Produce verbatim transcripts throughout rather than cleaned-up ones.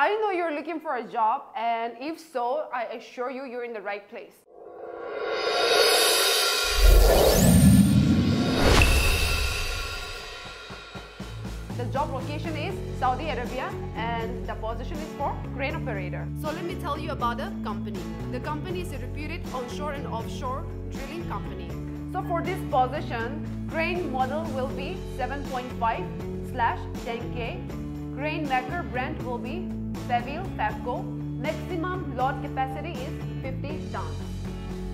I know you're looking for a job, and if so, I assure you, you're in the right place. The job location is Saudi Arabia, and the position is for crane operator. So let me tell you about the company. The company is a reputed onshore and offshore drilling company. So for this position, crane model will be seven point five slash ten K. Crane maker brand will be Favelle Favco. Maximum load capacity is fifty tons.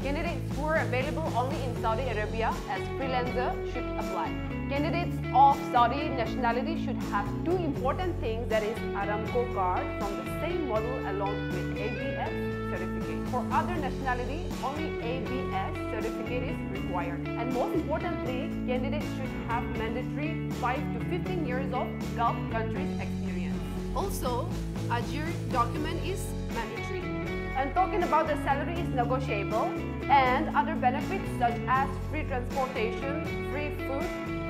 Candidates who are available only in Saudi Arabia as freelancer should apply. Candidates of Saudi nationality should have two important things, that is Aramco card from the same model along with A B S certificate. For other nationality, only A B S certificate is required. And most importantly, candidates should have mandatory five to fifteen years of Gulf countries experience. Also, Ajir document is mandatory. And talking about the salary is negotiable, and other benefits such as free transportation, free food,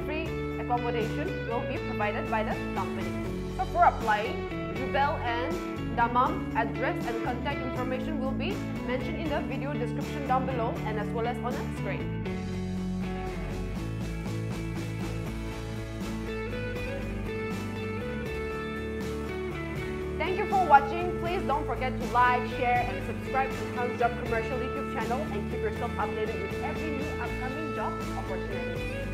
free accommodation will be provided by the company. So for applying, Jubel and Dammam address and contact information will be mentioned in the video description down below and as well as on the screen. Thank you for watching. Please don't forget to like, share, and subscribe to Hunts Job Commercial YouTube channel, and keep yourself updated with every new upcoming job opportunity.